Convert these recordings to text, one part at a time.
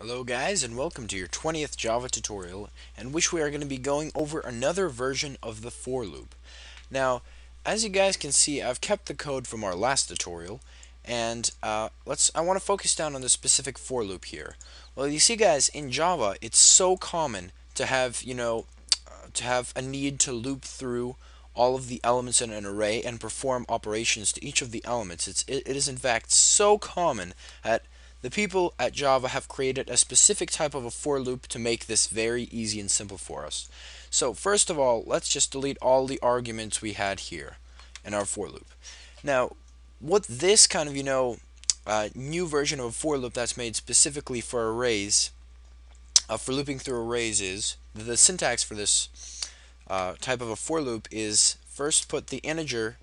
Hello guys, and welcome to your 20th Java tutorial, in which we are going to be going over another version of the for loop. Now, as you guys can see, I've kept the code from our last tutorial, and I want to focus down on the specific for loop here. Well, you see guys, in Java, it's so common to have, a need to loop through all of the elements in an array and perform operations to each of the elements. It is in fact so common that the people at Java have created a specific type of a for loop to make this very easy and simple for us. So first of all, let's just delete all the arguments we had here in our for loop. Now, what this kind of, new version of a for loop that's made specifically for arrays, for looping through arrays is, the syntax for this type of a for loop is first put the integer,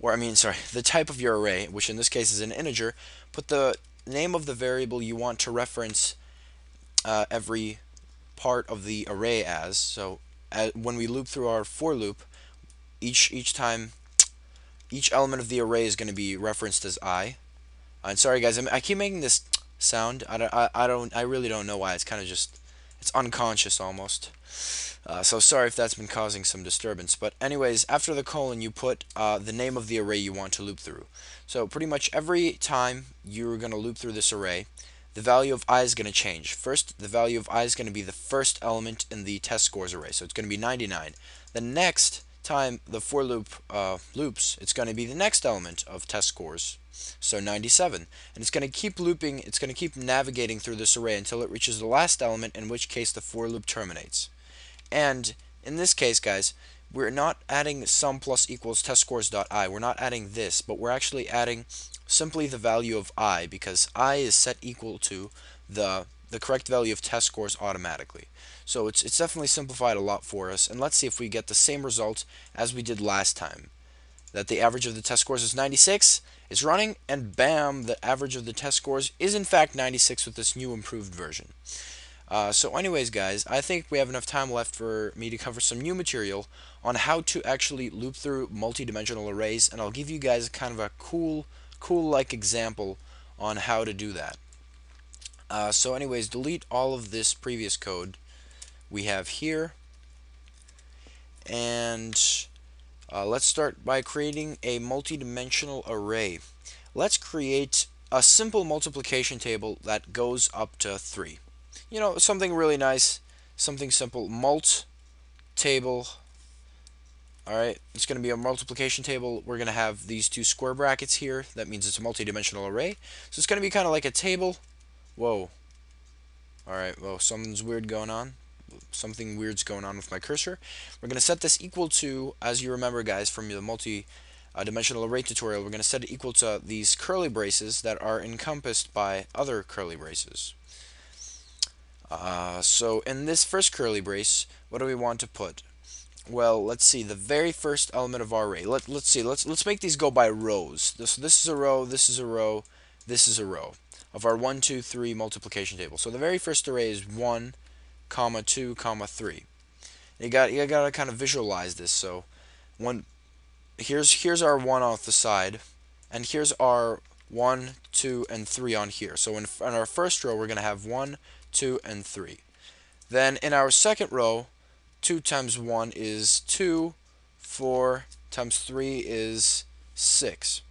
the type of your array, which in this case is an integer, put the name of the variable you want to reference every part of the array as. So when we loop through our for loop, each element of the array is going to be referenced as I. And sorry guys, I keep making this sound. I really don't know why. It's kind of just, it's unconscious almost. So sorry if that's been causing some disturbance. But anyways, after the colon you put the name of the array you want to loop through. So pretty much every time you're going to loop through this array, the value of I is going to change. First, the value of I is going to be the first element in the test scores array. So it's going to be 99. The next time the for loop loops, it's going to be the next element of test scores. So 97. And it's going to keep looping, it's going to keep navigating through this array until it reaches the last element, in which case the for loop terminates. And in this case, guys, we're not adding sum plus equals test scores.i. We're not adding this, but we're actually adding simply the value of I, because I is set equal to the correct value of test scores automatically. So it's definitely simplified a lot for us. And let's see if we get the same result as we did last time. That the average of the test scores is 96. It's running, and bam, the average of the test scores is in fact 96 with this new improved version. So anyways guys, I think we have enough time left for me to cover some new material on how to actually loop through multi-dimensional arrays, and I'll give you guys kind of a cool-like example on how to do that. So anyways, delete all of this previous code we have here, and let's start by creating a multi-dimensional array. Let's create a simple multiplication table that goes up to 3. You know, something really nice, something simple. Mult table. Alright, it's going to be a multiplication table. We're going to have these two square brackets here. That means it's a multi-dimensional array. So it's going to be kind of like a table. Whoa. Alright, well, something's weird going on. Something weird's going on with my cursor. We're going to set this equal to, as you remember, guys, from the multi-dimensional array tutorial, we're going to set it equal to these curly braces that are encompassed by other curly braces. So in this first curly brace, what do we want to put? Well, let's see, the very first element of our array. Let's make these go by rows. This is a row, this is a row, this is a row of our 1, 2, 3 multiplication table. So the very first array is 1, comma 2, comma 3. You gotta kind of visualize this. So here's our 1 off the side, and here's our 1, 2, and 3 on here. So in our first row, we're gonna have 1, 2, and 3. Then in our second row, 2 times 1 is 2, 4 times 3 is 6.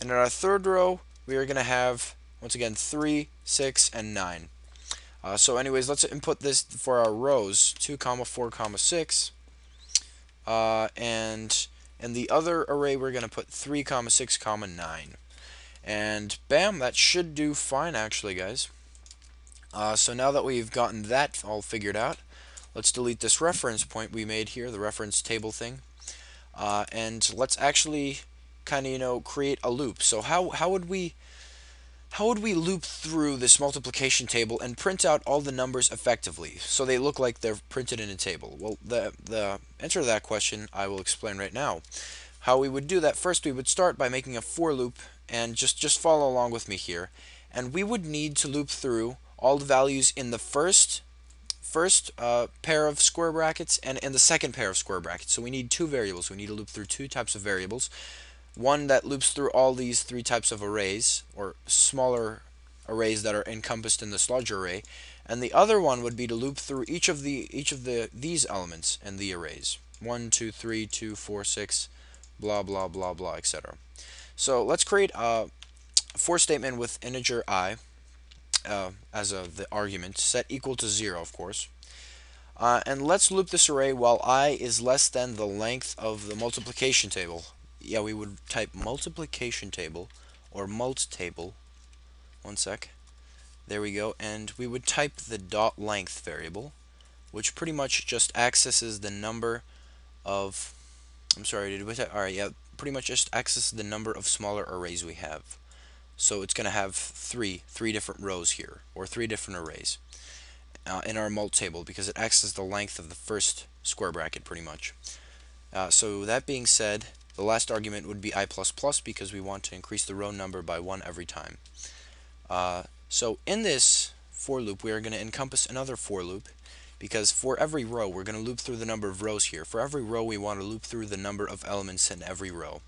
And in our third row, we are going to have, once again, 3, 6, and 9. So anyways, let's input this for our rows, 2, comma 4, comma 6. And in the other array, we're going to put 3, comma 6, comma 9. And bam, that should do fine, actually, guys. So now that we've gotten that all figured out, let's delete this reference point we made here, the reference table thing, and let's actually kind of create a loop. So how would we loop through this multiplication table and print out all the numbers effectively so they look like they're printed in a table? Well, the answer to that question I will explain right now. How we would do that: first, we would start by making a for loop, and just follow along with me here, and we would need to loop through all the values in the first pair of square brackets and in the second pair of square brackets. So we need two variables. We need to loop through two types of variables. One that loops through all these three types of arrays, or smaller arrays that are encompassed in this larger array, and the other one would be to loop through each of these elements in the arrays. 1, 2, 3, 2, 4, 6, blah, blah, blah, blah, etc. So let's create a for statement with integer I as of the argument, set equal to 0, of course. And let's loop this array while I is less than the length of the multiplication table. Yeah, we would type multiplication table or mult table. One sec. There we go. And we would type the dot length variable, which pretty much just accesses the number of, I'm sorry, did we type? All right, yeah, pretty much just accesses the number of smaller arrays we have. So it's going to have three different rows here, or three different arrays in our mult table, because it accesses the length of the first square bracket pretty much. So that being said, the last argument would be I++, because we want to increase the row number by 1 every time. So in this for loop, we are going to encompass another for loop, because for every row, we're going to loop through the number of rows here. For every row, we want to loop through the number of elements in every row.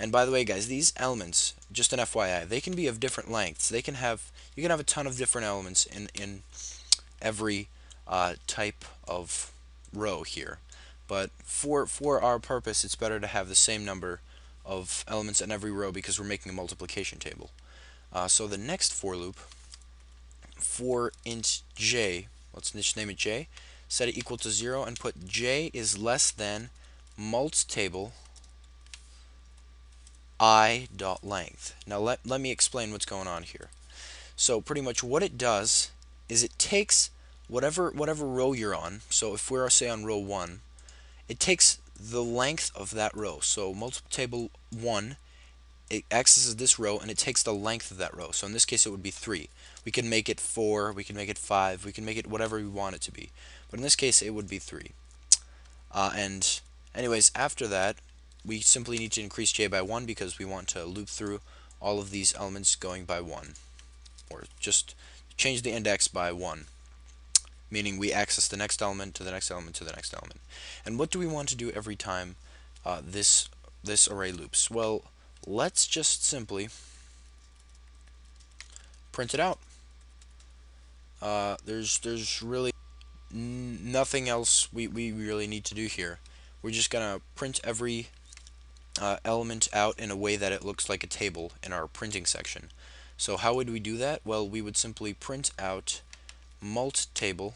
And by the way, guys, these elements, just an FYI, they can be of different lengths. They can have, you can have a ton of different elements in every type of row here. But for our purpose, it's better to have the same number of elements in every row, because we're making a multiplication table. So the next for loop, for int j, let's just name it j, set it equal to 0, and put j is less than mult table I dot length. Now let me explain what's going on here. So pretty much what it does is it takes whatever row you're on. So if we're, say, on row 1, it takes the length of that row. So multiple table 1, it accesses this row, and it takes the length of that row. So in this case, it would be 3. We can make it 4, we can make it 5, we can make it whatever we want it to be. But in this case, it would be 3. And anyways, after that, we simply need to increase j by 1, because we want to loop through all of these elements going by 1. Or just change the index by 1. Meaning we access the next element to the next element to the next element. And what do we want to do every time this array loops? Well, let's just simply print it out. There's really nothing else we really need to do here. We're just gonna print every element out in a way that it looks like a table in our printing section. So how would we do that? Well, we would simply print out mult table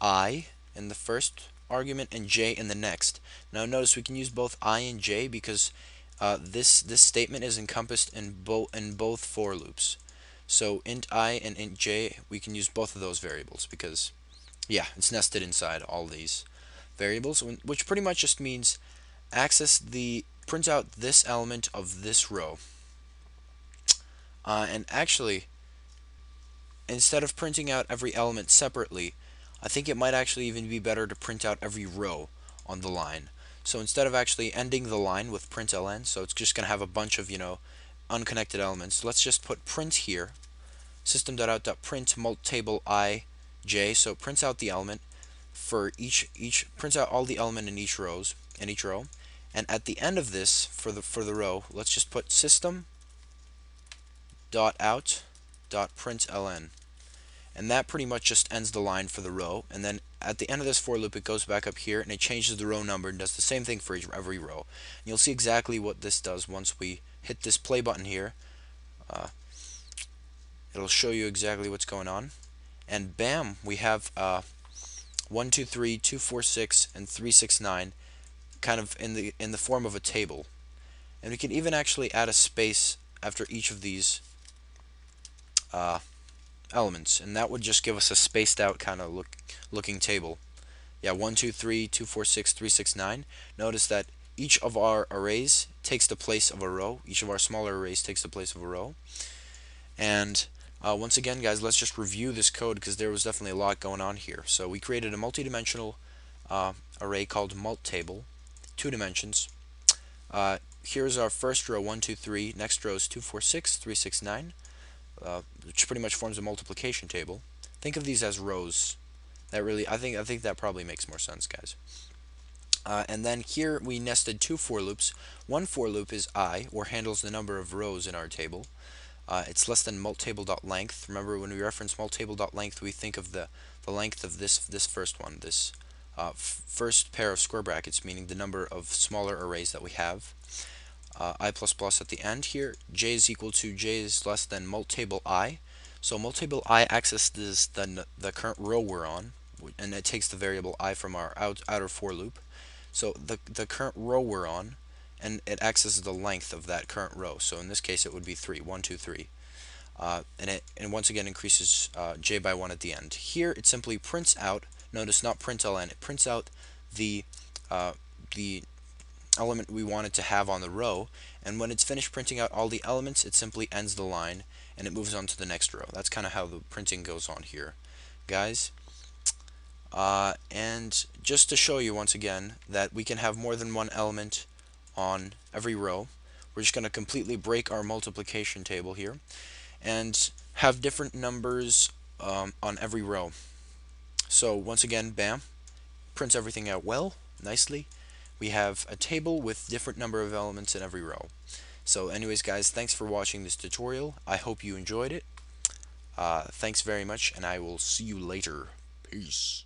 I in the first argument and j in the next. Now notice we can use both I and j, because this statement is encompassed in both for loops. So int I and int j, we can use both of those variables, because yeah, it's nested inside all these variables, which pretty much just means print out this element of this row. And actually, instead of printing out every element separately, I think it might actually even be better to print out every row on the line. So instead of actually ending the line with println, so it's just going to have a bunch of, you know, unconnected elements, let's just put print here, system.out.print mult table I, j, so it prints out the element for each prints out all the element in each row, and at the end of this for the row, let's just put system.out.println, and that pretty much just ends the line for the row. And then at the end of this for loop, it goes back up here and it changes the row number and does the same thing for every row. And you'll see exactly what this does once we hit this play button here. It'll show you exactly what's going on, and bam, we have 1 2 3 2 4 6 and 3 6 9 kind of in the form of a table. And we can even actually add a space after each of these elements, and that would just give us a spaced out kind of looking table. Yeah, 1 2 3 2 4 6 3 6 9. Notice that each of our arrays takes the place of a row. Each of our smaller arrays takes the place of a row. And once again, guys, let's just review this code, because there was definitely a lot going on here. So we created a multi-dimensional array called mult table, 2 dimensions. Here's our first row, 1 2 3. Next row is 2 4 6 3 6 9. Which pretty much forms a multiplication table. Think of these as rows. That really, I think that probably makes more sense, guys. And then here we nested 2 for loops. One for loop is I, or handles the number of rows in our table. It's less than multTable.length. Remember, when we reference multTable.length, we think of the length of this first one, this first pair of square brackets, meaning the number of smaller arrays that we have. I++ at the end here. J is equal to j is less than multTable I. So multTable I accesses the current row we're on, and it takes the variable I from our outer for loop. So the current row we're on, and it accesses the length of that current row. So in this case, it would be 3, 1, 2, 3. And once again increases j by 1 at the end. Here it simply prints out, notice not println, it prints out the element we wanted to have on the row, and when it's finished printing out all the elements, it simply ends the line and it moves on to the next row. That's kind of how the printing goes on here, guys. And just to show you once again that we can have more than one element on every row, we're just going to completely break our multiplication table here and have different numbers on every row. So once again, bam, prints everything out well, nicely. We have a table with different number of elements in every row. So anyways, guys, thanks for watching this tutorial. I hope you enjoyed it. Thanks very much, and I will see you later. Peace.